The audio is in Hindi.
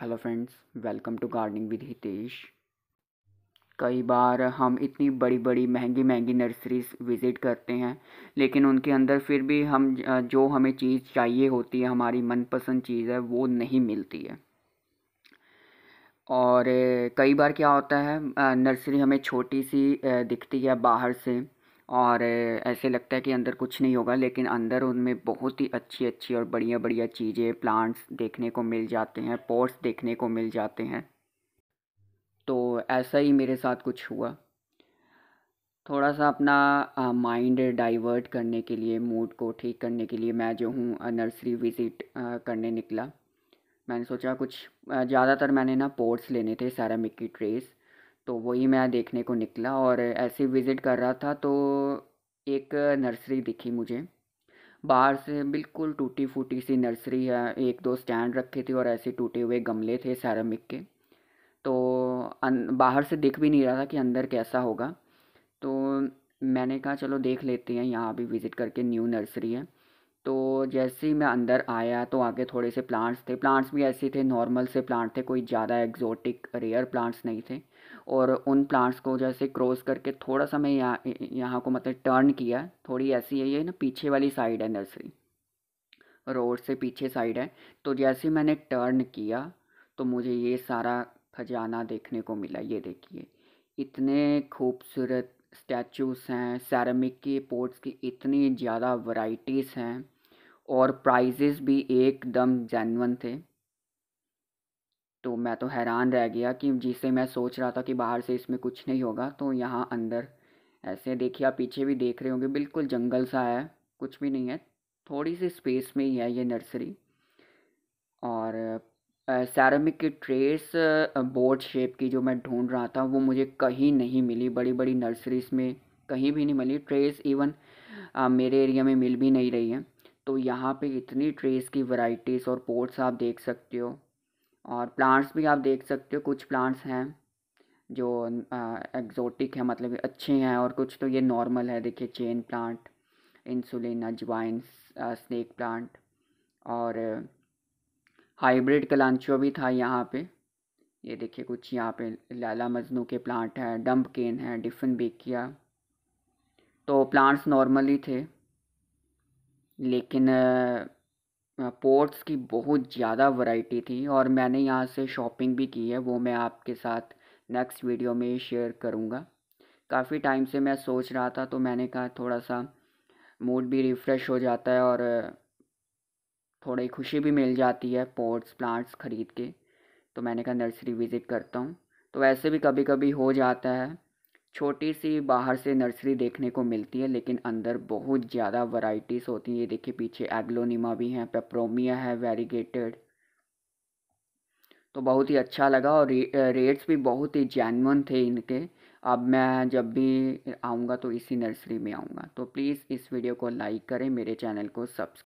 Hello friends, welcome to gardening with Hitesh. कई बार हम इतनी बड़ी बड़ी महंगी महंगी नर्सरीज विज़िट करते हैं, लेकिन उनके अंदर फिर भी हम जो हमें चीज़ चाहिए होती है, हमारी मनपसंद चीज़ है, वो नहीं मिलती है। और कई बार क्या होता है, नर्सरी हमें छोटी सी दिखती है बाहर से और ऐसे लगता है कि अंदर कुछ नहीं होगा, लेकिन अंदर उनमें बहुत ही अच्छी अच्छी और बढ़िया बढ़िया चीज़ें, प्लांट्स देखने को मिल जाते हैं, पॉट्स देखने को मिल जाते हैं। तो ऐसा ही मेरे साथ कुछ हुआ। थोड़ा सा अपना माइंड डाइवर्ट करने के लिए, मूड को ठीक करने के लिए मैं जो हूँ नर्सरी विज़िट करने निकला। मैंने सोचा कुछ ज़्यादातर मैंने ना पॉट्स लेने थे, सेरेमिक की ट्रेस, तो वही मैं देखने को निकला। और ऐसे विज़िट कर रहा था तो एक नर्सरी दिखी मुझे बाहर से, बिल्कुल टूटी फूटी सी नर्सरी है। एक दो स्टैंड रखे थे और ऐसे टूटे हुए गमले थे सेरेमिक के, तो बाहर से दिख भी नहीं रहा था कि अंदर कैसा होगा। तो मैंने कहा चलो देख लेते हैं, यहाँ भी विज़िट करके, न्यू नर्सरी है। तो जैसे ही मैं अंदर आया तो आगे थोड़े से प्लांट्स थे। प्लांट्स भी ऐसे थे, नॉर्मल से प्लांट थे, कोई ज़्यादा एग्जॉटिक रेयर प्लांट्स नहीं थे। और उन प्लांट्स को जैसे क्रॉस करके थोड़ा सा मैं यहाँ को मतलब टर्न किया, थोड़ी ऐसी है ये ना, पीछे वाली साइड है नर्सरी, रोड से पीछे साइड है। तो जैसे मैंने टर्न किया तो मुझे ये सारा खजाना देखने को मिला। ये देखिए, इतने खूबसूरत स्टैचूस हैं, सेरेमिक के पॉट्स की इतनी ज़्यादा वैरायटीज़ हैं और प्राइजेस भी एकदम जेन्युइन थे। तो मैं तो हैरान रह गया कि जिसे मैं सोच रहा था कि बाहर से इसमें कुछ नहीं होगा, तो यहाँ अंदर ऐसे देखिए, आप पीछे भी देख रहे होंगे, बिल्कुल जंगल सा है, कुछ भी नहीं है, थोड़ी सी स्पेस में ही है ये नर्सरी। और सेरेमिक की ट्रेस बोर्ड शेप की जो मैं ढूंढ रहा था वो मुझे कहीं नहीं मिली, बड़ी बड़ी नर्सरीज में कहीं भी नहीं मिली ट्रेस, इवन मेरे एरिया में मिल भी नहीं रही है। तो यहाँ पे इतनी ट्रेस की वैरायटीज़ और पॉट्स आप देख सकते हो, और प्लांट्स भी आप देख सकते हो। कुछ प्लांट्स हैं जो एग्जॉटिक हैं, मतलब अच्छे हैं, और कुछ तो ये नॉर्मल है। देखिए, चेन प्लांट, इंसुलिन, अजवाइन, स्नेक प्लांट, और हाइब्रिड कलांचुआ भी था यहाँ पे। ये देखिए, कुछ यहाँ पे लाला मजनू के प्लांट है, डम्प केन है, डिफन बेकिया। तो प्लांट्स नॉर्मली थे, लेकिन पॉट्स की बहुत ज़्यादा वैरायटी थी। और मैंने यहाँ से शॉपिंग भी की है, वो मैं आपके साथ नेक्स्ट वीडियो में शेयर करूँगा। काफ़ी टाइम से मैं सोच रहा था, तो मैंने कहा थोड़ा सा मूड भी रिफ़्रेश हो जाता है और थोड़ी खुशी भी मिल जाती है पॉट्स, प्लांट्स ख़रीद के। तो मैंने कहा नर्सरी विज़िट करता हूँ। तो वैसे भी कभी कभी हो जाता है, छोटी सी बाहर से नर्सरी देखने को मिलती है, लेकिन अंदर बहुत ज़्यादा वैरायटीज़ होती हैं। ये देखिए, पीछे एग्लोनिमा भी हैं, पेपरोमिया है, वेरीगेटेड। तो बहुत ही अच्छा लगा और रेट्स भी बहुत ही जेन्युइन थे इनके। अब मैं जब भी आऊँगा तो इसी नर्सरी में आऊँगा। तो प्लीज़ इस वीडियो को लाइक करें, मेरे चैनल को सब्सक्राइब